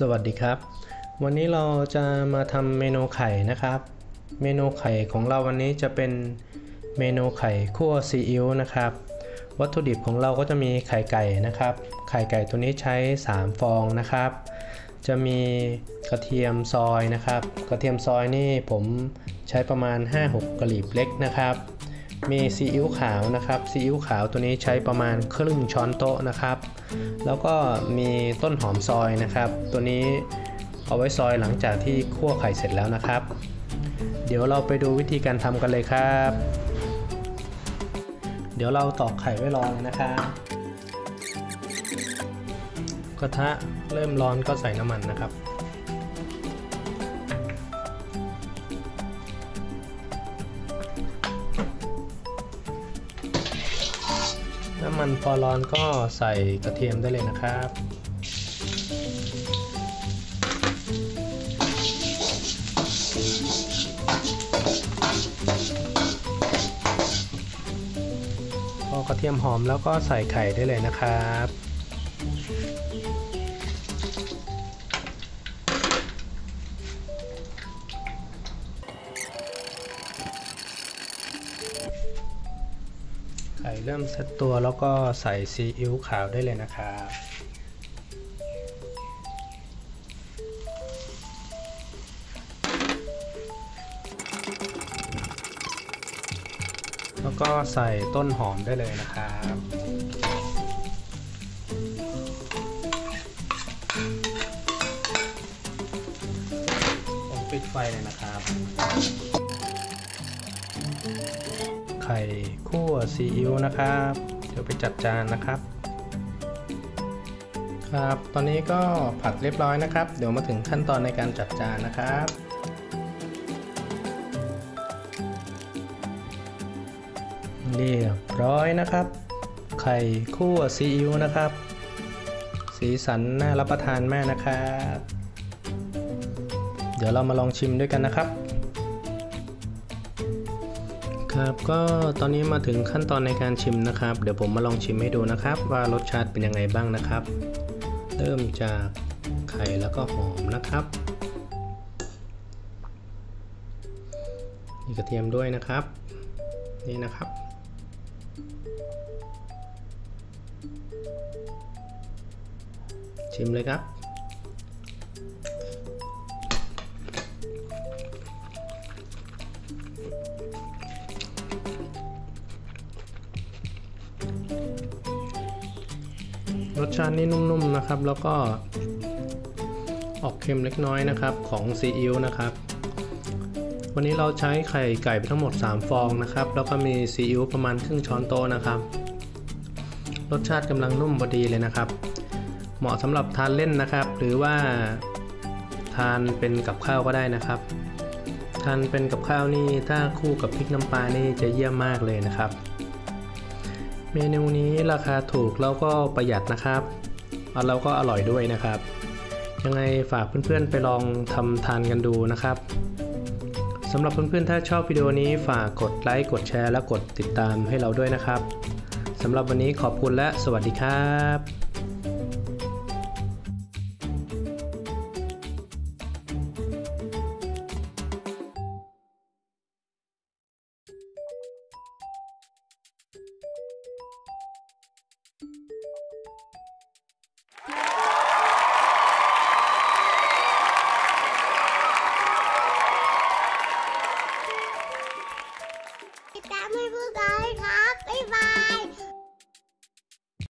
สวัสดีครับวันนี้เราจะมาทำเมนูไข่นะครับเมนูไข่ของเราวันนี้จะเป็นเมนูไข่คั่วซีอิ๊วนะครับวัตถุดิบของเราก็จะมีไข่ไก่นะครับไข่ไก่ตัวนี้ใช้3ฟองนะครับจะมีกระเทียมซอยนะครับกระเทียมซอยนี่ผมใช้ประมาณ 5-6 กะหรี่เล็กนะครับมีซีอิ๊วขาวนะครับซีอิ๊วขาวตัวนี้ใช้ประมาณครึ่งช้อนโต๊ะนะครับแล้วก็มีต้นหอมซอยนะครับตัวนี้เอาไว้ซอยหลังจากที่คั่วไข่เสร็จแล้วนะครับเดี๋ยวเราไปดูวิธีการทำกันเลยครับเดี๋ยวเราตอกไข่ไว้รอเลยนะครับกระทะเริ่มร้อนก็ใส่น้ำมันนะครับน้ำมันพอร้อนก็ใส่กระเทียมได้เลยนะครับพอกระเทียมหอมแล้วก็ใส่ไข่ได้เลยนะครับไข่เริ่มเซตตัวแล้วก็ใส่ซีอิ๊วขาวได้เลยนะครับแล้วก็ใส่ต้นหอมได้เลยนะครับผมปิดไฟเลยนะครับไข่คั่วซีอิ๊วนะครับเดี๋ยวไปจัดจานนะครับครับตอนนี้ก็ผัดเรียบร้อยนะครับเดี๋ยวมาถึงขั้นตอนในการจัดจานนะครับเรียบร้อยนะครับไข่คั่วซีอิ๊วนะครับสีสันน่ารับประทานมากนะครับเดี๋ยวเรามาลองชิมด้วยกันนะครับครับก็ตอนนี้มาถึงขั้นตอนในการชิมนะครับเดี๋ยวผมมาลองชิมให้ดูนะครับว่ารสชาติเป็นยังไงบ้างนะครับเริ่มจากไข่แล้วก็หอมนะครับมีกระเทียมด้วยนะครับนี่นะครับชิมเลยครับรสชาตินี่นุ่มๆนะครับแล้วก็ออกเค็มเล็กน้อยนะครับของซีอิ๊วนะครับวันนี้เราใช้ไข่ไก่ไปทั้งหมด3ฟองนะครับแล้วก็มีซีอิ๊วประมาณครึ่งช้อนโต๊ะนะครับรสชาติกำลังนุ่มพอดีเลยนะครับเหมาะสำหรับทานเล่นนะครับหรือว่าทานเป็นกับข้าวก็ได้นะครับทานเป็นกับข้าวนี่ถ้าคู่กับพริกน้ำปลานี่จะเยี่ยมมากเลยนะครับเมนูนี้ราคาถูกแล้วก็ประหยัดนะครับแล้วก็อร่อยด้วยนะครับยังไงฝากเพื่อนๆไปลองทำทานกันดูนะครับสำหรับเพื่อนๆถ้าชอบวิดีโอนี้ฝากกดไลค์กดแชร์และกดติดตามให้เราด้วยนะครับสำหรับวันนี้ขอบคุณและสวัสดีครับ